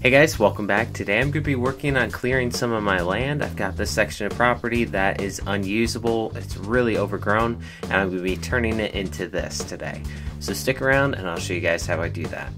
Hey guys, welcome back. Today I'm going to be working on clearing some of my land. I've got this section of property that is unusable, it's really overgrown, and I'm going to be turning it into this today. So stick around and I'll show you guys how I do that.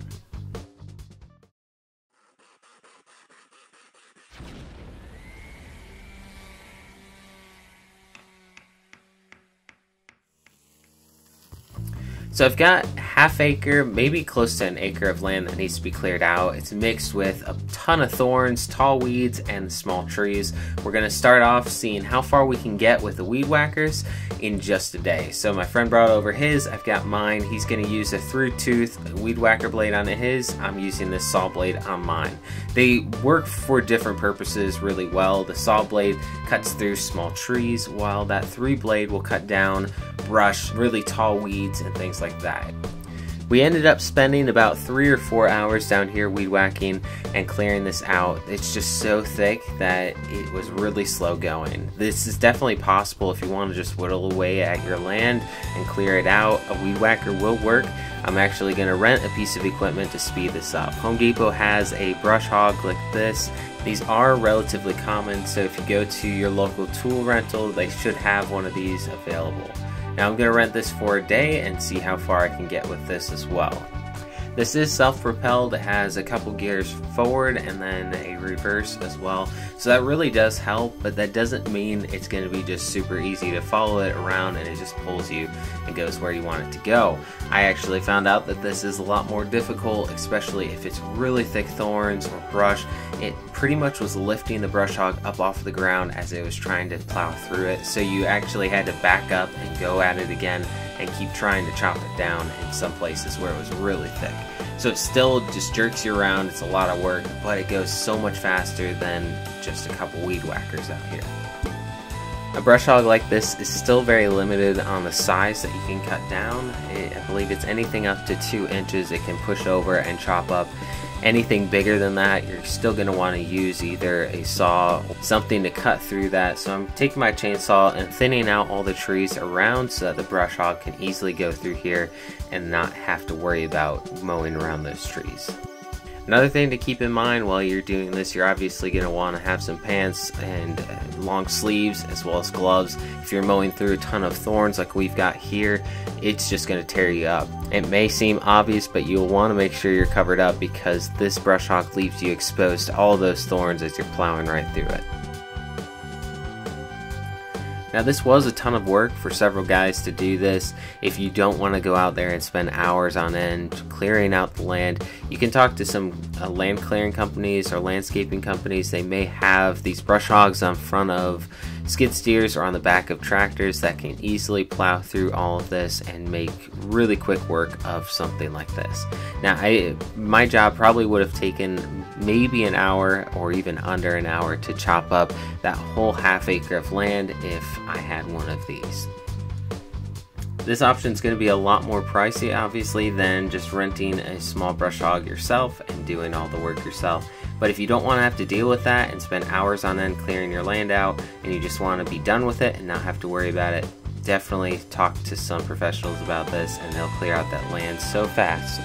So I've got half acre, maybe close to an acre of land that needs to be cleared out. It's mixed with a ton of thorns, tall weeds, and small trees. We're going to start off seeing how far we can get with the weed whackers in just a day. So my friend brought over his, I've got mine. He's going to use a through tooth weed whacker blade on his. I'm using this saw blade on mine. They work for different purposes really well. The saw blade cuts through small trees, while that three blade will cut down brush, really tall weeds, and things like that. We ended up spending about 3 or 4 hours down here weed whacking and clearing this out. It's just so thick that it was really slow going. This is definitely possible if you want to just whittle away at your land and clear it out. A weed whacker will work. I'm actually going to rent a piece of equipment to speed this up. Home Depot has a brush hog like this. These are relatively common, so if you go to your local tool rental, they should have one of these available. Now I'm going to rent this for a day and see how far I can get with this as well. This is self-propelled, it has a couple gears forward and then a reverse as well, so that really does help, but that doesn't mean it's going to be just super easy to follow it around and it just pulls you and goes where you want it to go. I actually found out that this is a lot more difficult, especially if it's really thick thorns or brush. It pretty much was lifting the brush hog up off the ground as it was trying to plow through it, so you actually had to back up and go at it again and keep trying to chop it down in some places where it was really thick. So it still just jerks you around, it's a lot of work, but it goes so much faster than just a couple weed whackers out here. A brush hog like this is still very limited on the size that you can cut down. I believe it's anything up to 2 inches it can push over and chop up. Anything bigger than that, you're still going to want to use either a saw or something to cut through that. So I'm taking my chainsaw and thinning out all the trees around so that the brush hog can easily go through here and not have to worry about mowing around those trees. Another thing to keep in mind while you're doing this, you're obviously going to want to have some pants and long sleeves as well as gloves. If you're mowing through a ton of thorns like we've got here, it's just going to tear you up. It may seem obvious, but you'll want to make sure you're covered up because this brush hog leaves you exposed to all those thorns as you're plowing right through it. Now this was a ton of work for several guys to do this. If you don't want to go out there and spend hours on end clearing out the land, you can talk to some land clearing companies or landscaping companies. They may have these brush hogs on front of skid steers or on the back of tractors that can easily plow through all of this and make really quick work of something like this. Now my job probably would have taken maybe an hour or even under an hour to chop up that whole half acre of land if I had one of these. This option is going to be a lot more pricey obviously than just renting a small brush hog yourself and doing all the work yourself, but if you don't want to have to deal with that and spend hours on end clearing your land out and you just want to be done with it and not have to worry about it, definitely talk to some professionals about this and they'll clear out that land so fast.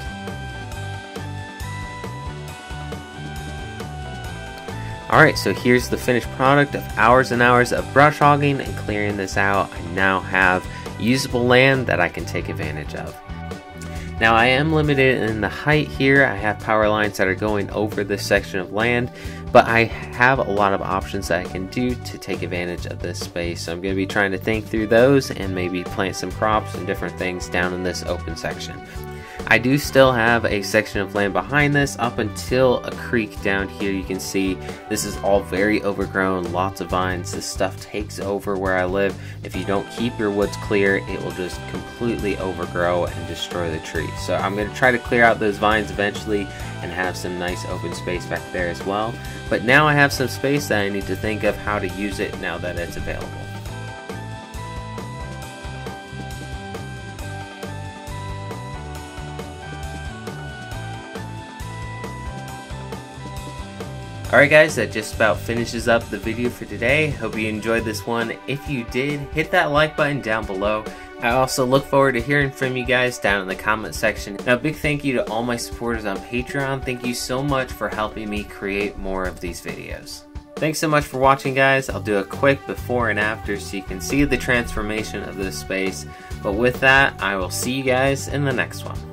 Alright, so here's the finished product of hours and hours of brush hogging and clearing this out. I now have usable land that I can take advantage of. Now I am limited in the height here. I have power lines that are going over this section of land, but I have a lot of options that I can do to take advantage of this space. So I'm going to be trying to think through those and maybe plant some crops and different things down in this open section. I do still have a section of land behind this up until a creek down here. You can see this is all very overgrown, lots of vines. This stuff takes over where I live. If you don't keep your woods clear, it will just completely overgrow and destroy the tree. So I'm going to try to clear out those vines eventually and have some nice open space back there as well. But now I have some space that I need to think of how to use it now that it's available. Alright guys, that just about finishes up the video for today. Hope you enjoyed this one. If you did, hit that like button down below. I also look forward to hearing from you guys down in the comment section. Now, big thank you to all my supporters on Patreon. Thank you so much for helping me create more of these videos. Thanks so much for watching, guys. I'll do a quick before and after so you can see the transformation of this space. But with that, I will see you guys in the next one.